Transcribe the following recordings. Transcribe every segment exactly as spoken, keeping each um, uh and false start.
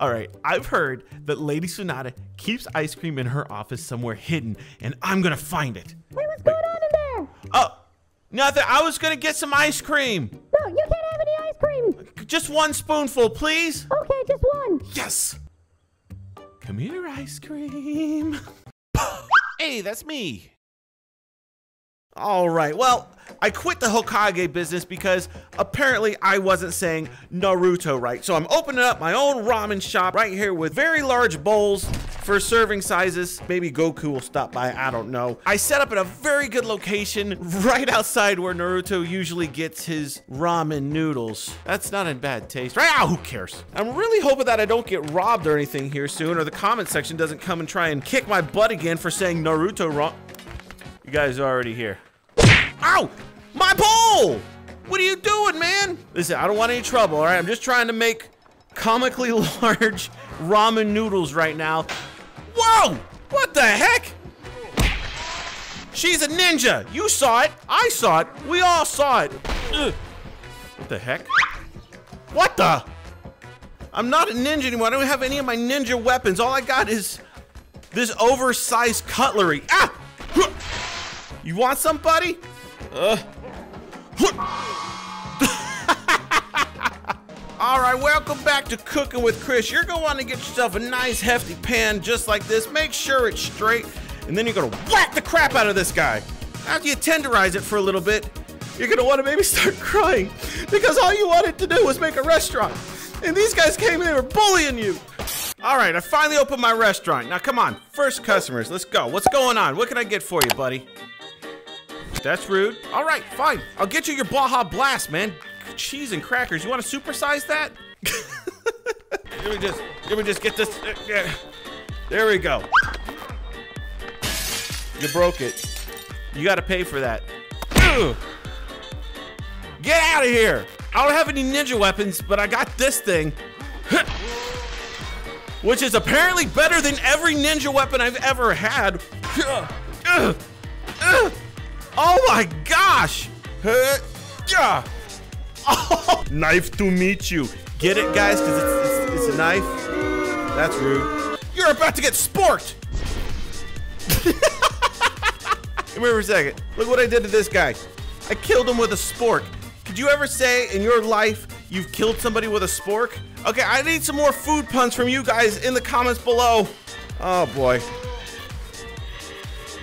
All right, I've heard that Lady Sonata keeps ice cream in her office somewhere hidden, and I'm gonna find it. Wait, what's Wait. going on in there? Oh, nothing. I was gonna get some ice cream. No, you can't have any ice cream. Just one spoonful, please. Okay, just one. Yes. Come here, ice cream. Hey, that's me. All right, well, I quit the Hokage business because apparently I wasn't saying Naruto right. So I'm opening up my own ramen shop right here with very large bowls for serving sizes. Maybe Goku will stop by, I don't know. I set up in a very good location right outside where Naruto usually gets his ramen noodles. That's not in bad taste, right? Oh, who cares? I'm really hoping that I don't get robbed or anything here soon, or the comment section doesn't come and try and kick my butt again for saying Naruto wrong. You guys are already here. Ow! My bowl! What are you doing, man? Listen, I don't want any trouble, all right? I'm just trying to make comically large ramen noodles right now. Whoa! What the heck? She's a ninja! You saw it! I saw it! We all saw it! Ugh. What the heck? What the? I'm not a ninja anymore. I don't have any of my ninja weapons. All I got is this oversized cutlery. Ah! You want somebody? Uh. All right, welcome back to Cooking with Chris. You're gonna wanna get yourself a nice hefty pan just like this. Make sure it's straight, and then you're gonna whack the crap out of this guy. After you tenderize it for a little bit, you're gonna wanna maybe start crying because all you wanted to do was make a restaurant. And these guys came in and were bullying you. All right, I finally opened my restaurant. Now come on, first customers, let's go. What's going on? What can I get for you, buddy? That's rude. All right, fine. I'll get you your Baja Blast, man. Cheese and crackers. You want to supersize that? Let me just, let me just get this. There we go. You broke it. You got to pay for that. Ugh. Get out of here. I don't have any ninja weapons, but I got this thing, which is apparently better than every ninja weapon I've ever had. Ugh. Ugh. Ugh. Oh my gosh! Uh, yeah. Oh. Knife to meet you. Get it, guys? Because it's, it's, it's a knife. That's rude. You're about to get sporked! Come here for a second. Look what I did to this guy. I killed him with a spork. Could you ever say in your life you've killed somebody with a spork? Okay, I need some more food puns from you guys in the comments below. Oh boy.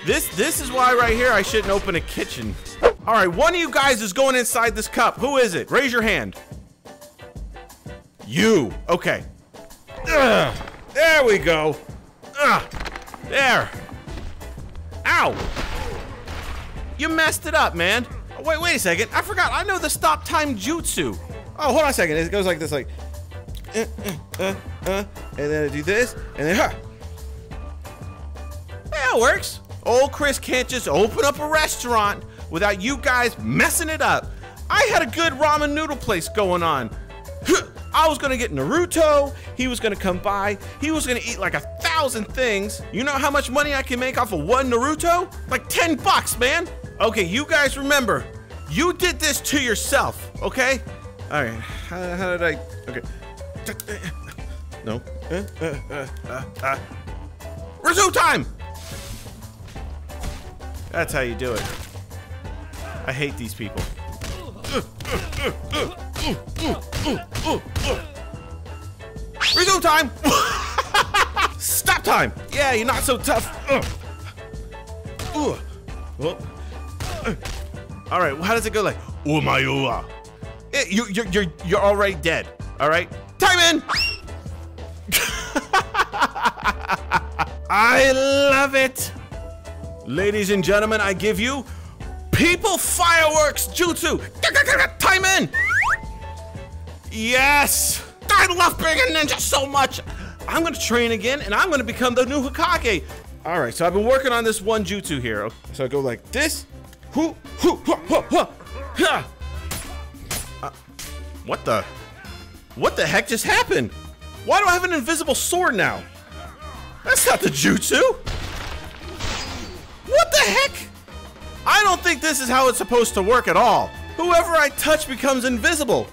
This this is why right here I shouldn't open a kitchen. All right, one of you guys is going inside this cup. Who is it? Raise your hand. You. Okay. Ugh. There we go. Ugh. There. Ow. You messed it up, man. Oh, wait, wait a second. I forgot. I know the stop time jutsu. Oh, hold on a second. It goes like this, like, uh, uh, uh, uh, and then I do this, and then, huh. Yeah, it works. Old Chris can't just open up a restaurant without you guys messing it up. I had a good ramen noodle place going on. I was gonna get Naruto, he was gonna come by, he was gonna eat like a thousand things. You know how much money I can make off of one Naruto? Like ten bucks, man. Okay, you guys remember, you did this to yourself, okay? All right, how, how did I, okay. No. Uh, uh, uh, uh, uh. Resume time! That's how you do it. I hate these people. Resume time! Stop time! Yeah, you're not so tough. All right, well, how does it go like? You, you're, you're, you're already dead, all right? Time in! I love it! Ladies and gentlemen, I give you people fireworks jutsu. Time in. Yes. I love being a ninja so much. I'm going to train again, and I'm going to become the new Hokage. All right, so I've been working on this one jutsu here. So I go like this. Hoo, hoo, hoo, hoo, hoo, ha. Uh, what the? What the heck just happened? Why do I have an invisible sword now? That's not the jutsu. What the heck? I don't think this is how it's supposed to work at all. Whoever I touch becomes invisible.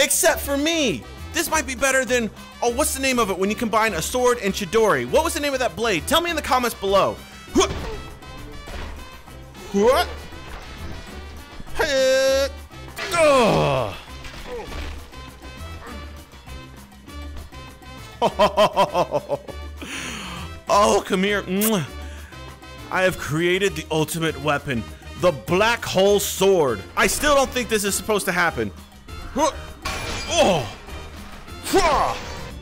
Except for me. This might be better than, oh, what's the name of it when you combine a sword and Chidori? What was the name of that blade? Tell me in the comments below. What? Oh. Oh, come here. I have created the ultimate weapon, the black hole sword. I still don't think this is supposed to happen. Oh.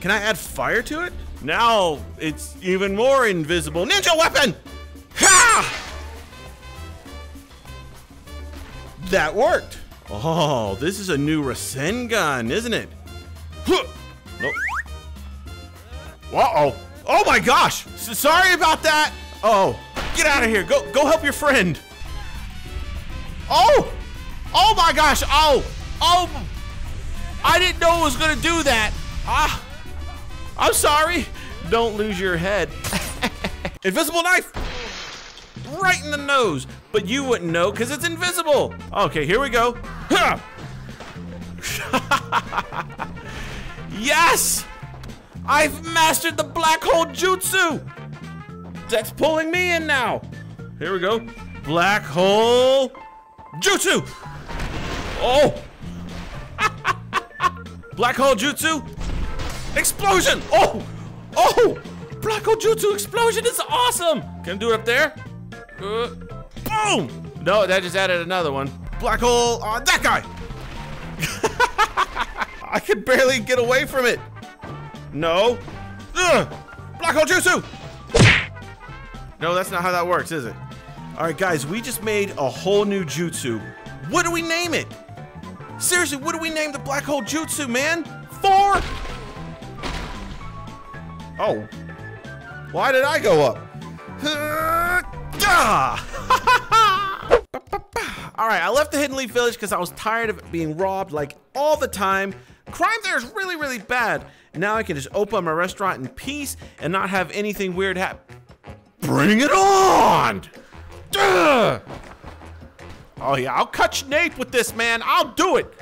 Can I add fire to it? Now it's even more invisible. Ninja weapon! Ha! That worked. Oh, this is a new Rasengan, isn't it? Nope. Uh-oh. Oh my gosh. S sorry about that. Oh, get out of here. Go, go help your friend. Oh, oh my gosh. Oh, oh. I didn't know it was gonna do that. Ah, I'm sorry. Don't lose your head. Invisible knife. Right in the nose, but you wouldn't know because it's invisible. Okay, here we go. Yes, I've mastered the black hole jutsu. That's pulling me in now. Here we go. Black hole jutsu. Oh. Black hole jutsu explosion. Oh, oh, black hole jutsu explosion is awesome. Can I do it up there? Uh, boom! No, that just added another one. Black hole on that guy. I could barely get away from it. No. Ugh. Black hole jutsu. No, that's not how that works, is it? All right, guys, we just made a whole new jutsu. What do we name it? Seriously, what do we name the black hole jutsu, man? Four. Oh. Why did I go up? All right, I left the Hidden Leaf Village because I was tired of being robbed like all the time. Crime there is really, really bad. And now I can just open my restaurant in peace and not have anything weird happen. Bring it on! Duh! Oh yeah, I'll cut you Nate with this, man. I'll do it.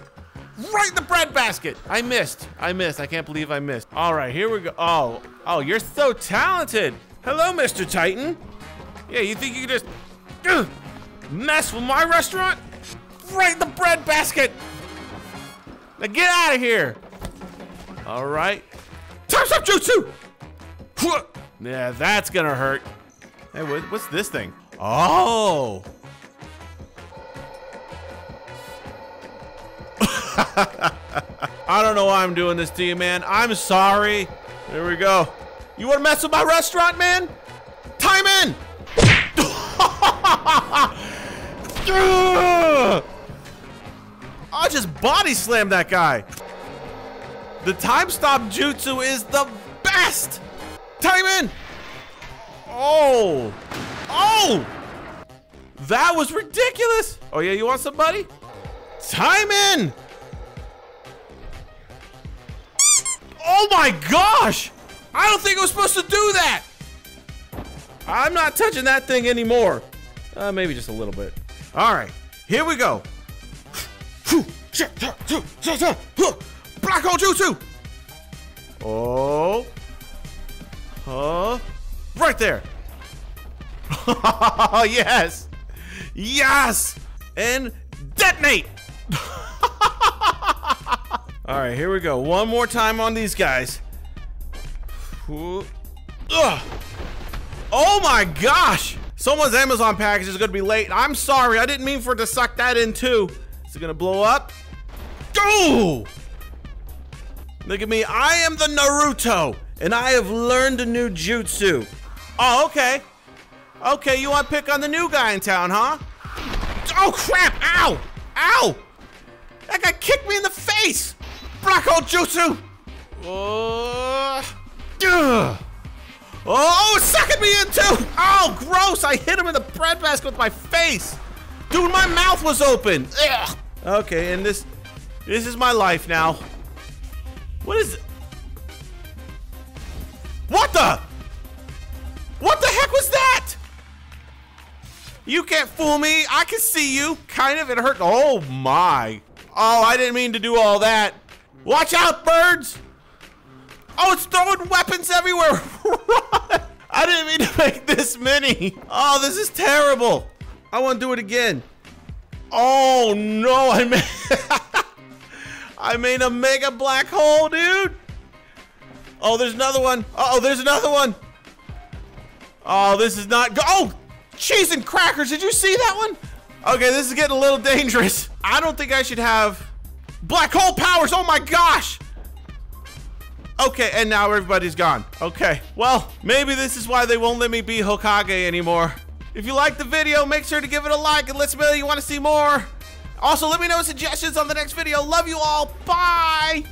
Right in the breadbasket. I missed. I missed. I can't believe I missed. All right, here we go. Oh, oh, you're so talented. Hello, Mister Titan. Yeah, you think you can just uh, mess with my restaurant? Right in the bread basket. Now get out of here. All right. Time's up, jutsu. Yeah, that's gonna hurt. Hey, what's this thing? Oh. I don't know why I'm doing this to you, man. I'm sorry. Here we go. You wanna mess with my restaurant, man? Time in. I just body slammed that guy. The time stop jutsu is the best. Time in. Oh, oh, that was ridiculous. Oh yeah, you want somebody? Time in. Oh my gosh, I don't think I was supposed to do that. I'm not touching that thing anymore. Uh, maybe just a little bit. All right, here we go. Black hole jutsu. Oh. Huh? Right there. Yes. Yes. And detonate. All right, here we go. One more time on these guys. Ugh. Oh my gosh! Someone's Amazon package is gonna be late. I'm sorry, I didn't mean for it to suck that in too. Is it gonna blow up? Go! Look at me, I am the Naruto, and I have learned a new jutsu. Oh, okay. Okay, you wanna pick on the new guy in town, huh? Oh crap, ow! Ow! That guy kicked me in the face! Black hole jutsu! Uh, ugh. Oh, it's sucking me in too! Oh, gross! I hit him in the bread basket with my face! Dude, my mouth was open! Ugh. Okay, and this... This is my life now. What is... What the? What the heck was that? You can't fool me. I can see you. Kind of, it hurt. Oh my. Oh, I didn't mean to do all that. Watch out, birds! Oh, it's throwing weapons everywhere. Run! I didn't mean to make this many. Oh, this is terrible. I want to do it again. Oh no, I made I made a mega black hole, dude. Oh, there's another one. Uh oh, there's another one. Oh, this is not go. Oh, cheese and crackers. Did you see that one? Okay, this is getting a little dangerous. I don't think I should have black hole powers. Oh my gosh. Okay, and now everybody's gone. Okay, well, maybe this is why they won't let me be Hokage anymore. If you liked the video, make sure to give it a like and let us know you want to see more. Also, let me know suggestions on the next video. Love you all. Bye.